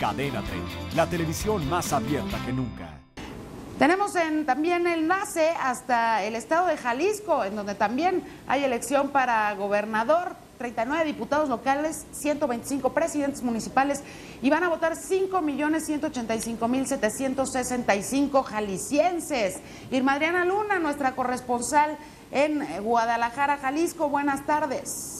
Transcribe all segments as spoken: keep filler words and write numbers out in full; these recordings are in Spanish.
Cadena treinta, la televisión más abierta que nunca. Tenemos en, también enlace hasta el estado de Jalisco, en donde también hay elección para gobernador, treinta y nueve diputados locales, ciento veinticinco presidentes municipales y van a votar cinco millones ciento ochenta y cinco mil setecientos sesenta y cinco jaliscienses. Irma Adriana Luna, nuestra corresponsal en Guadalajara, Jalisco, buenas tardes.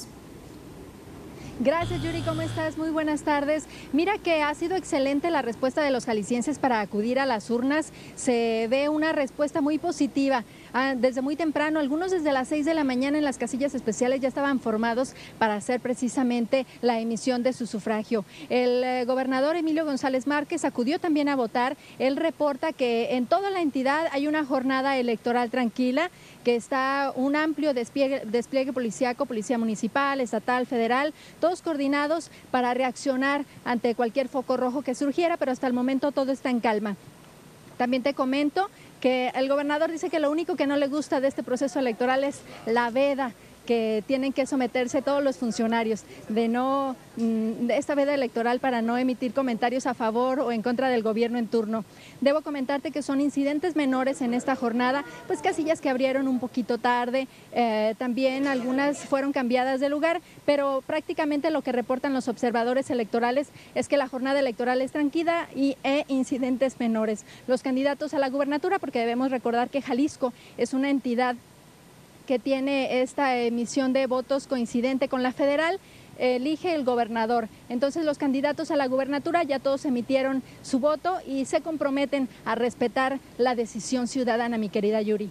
Gracias, Yuri, ¿cómo estás? Muy buenas tardes. Mira que ha sido excelente la respuesta de los jaliscienses para acudir a las urnas. Se ve una respuesta muy positiva. Ah, desde muy temprano, algunos desde las seis de la mañana en las casillas especiales ya estaban formados para hacer precisamente la emisión de su sufragio. El eh, gobernador Emilio González Márquez acudió también a votar. Él reporta que en toda la entidad hay una jornada electoral tranquila, que está un amplio despliegue, despliegue policíaco, policía municipal, estatal, federal, todos coordinados para reaccionar ante cualquier foco rojo que surgiera, pero hasta el momento todo está en calma. También te comento que el gobernador dice que lo único que no le gusta de este proceso electoral es la veda que tienen que someterse todos los funcionarios, de no de esta veda electoral para no emitir comentarios a favor o en contra del gobierno en turno. Debo comentarte que son incidentes menores en esta jornada, pues casillas que abrieron un poquito tarde, eh, también algunas fueron cambiadas de lugar, pero prácticamente lo que reportan los observadores electorales es que la jornada electoral es tranquila y e incidentes menores. Los candidatos a la gubernatura, porque debemos recordar que Jalisco es una entidad que tiene esta emisión de votos coincidente con la federal, elige el gobernador. Entonces los candidatos a la gubernatura ya todos emitieron su voto y se comprometen a respetar la decisión ciudadana, mi querida Yuri.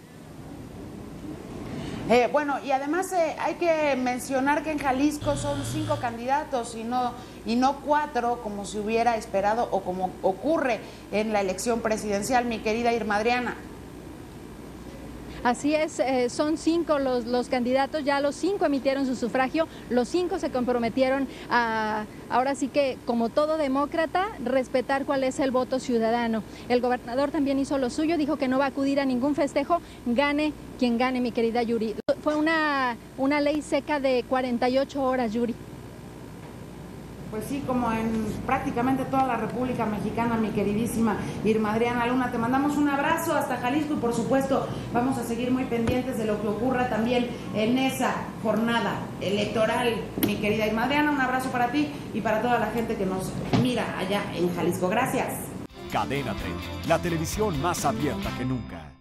Eh, bueno, y además eh, hay que mencionar que en Jalisco son cinco candidatos y no, y no cuatro, como se hubiera esperado o como ocurre en la elección presidencial, mi querida Irma Adriana. Así es, eh, son cinco los, los candidatos, ya los cinco emitieron su sufragio, los cinco se comprometieron a, ahora sí que como todo demócrata, respetar cuál es el voto ciudadano. El gobernador también hizo lo suyo, dijo que no va a acudir a ningún festejo, gane quien gane, mi querida Yuri. Fue una, una ley seca de cuarenta y ocho horas, Yuri. Pues sí, como en prácticamente toda la República Mexicana, mi queridísima Irma Adriana Luna, te mandamos un abrazo hasta Jalisco y por supuesto vamos a seguir muy pendientes de lo que ocurra también en esa jornada electoral, mi querida Irma Adriana, un abrazo para ti y para toda la gente que nos mira allá en Jalisco. Gracias. Cadena treinta, la televisión más abierta que nunca.